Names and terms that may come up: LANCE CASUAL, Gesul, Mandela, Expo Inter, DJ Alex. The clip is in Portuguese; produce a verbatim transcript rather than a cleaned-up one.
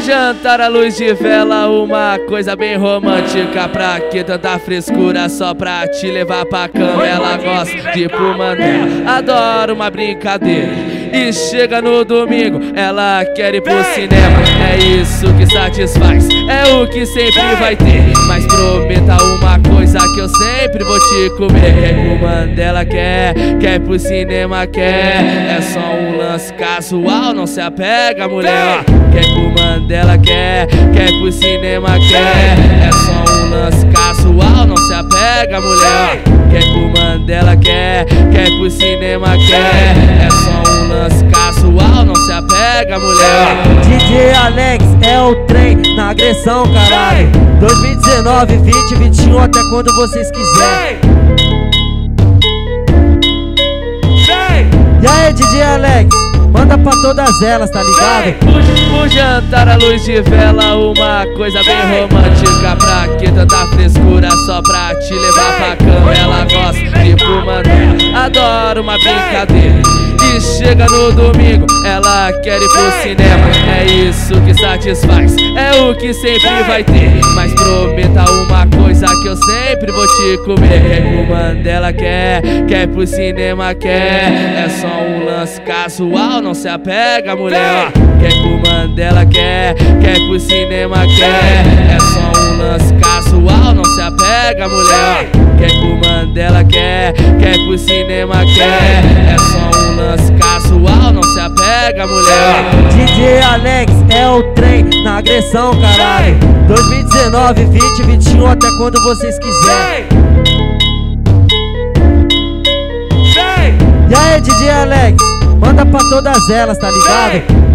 um jantar à luz de vela, uma coisa bem romântica. Pra que tanta frescura só pra te levar pra cama? Ela gosta de pulmané, adora uma brincadeira. E chega no domingo, ela quer ir pro cinema. É isso que satisfaz, é o que sempre vai ter. Mas prometa uma coisa que eu sempre vou te comer. O Mandela quer, quer ir pro cinema, quer. É só um lance casual, não se apega, mulher. Quer ir pro Mandela, quer, quer ir pro cinema, quer. É só um lance casual, não se apega, mulher. Quer ir pro Mandela, quer, quer ir pro cinema, quer. É só um casual, não se apega, mulher. D J Alex é o trem na agressão, caralho. Dois mil e dezenove, vinte, vinte e um, até quando vocês quiserem. E aí, D J Alex, manda pra todas elas, tá ligado? Um jantar à luz de vela, uma coisa bem romântica. Pra que tanta frescura só pra te levar pra cama? Ela gosta de pulmané, adora uma brincadeira. E chega no domingo, ela quer ir pro cinema. É isso que satisfaz, é o que sempre vai ter. Mas prometa uma coisa que eu sempre vou te comer. O Mandela quer, quer ir pro cinema, quer. É só um lance casual, não se apega, mulher. Quer ir pro Mandela, quer, quer ir pro cinema, quer. É só um lance casual, não se apega, mulher. Quer ir pro Mandela, quer, quer ir pro cinema, quer. É só um lance casual, não se apega, mulher. D J Alex é o trem na agressão, caralho. Dois mil e dezenove, vinte, vinte e um, até quando vocês quiserem. E aí, D J Alex, manda pra todas elas, tá ligado?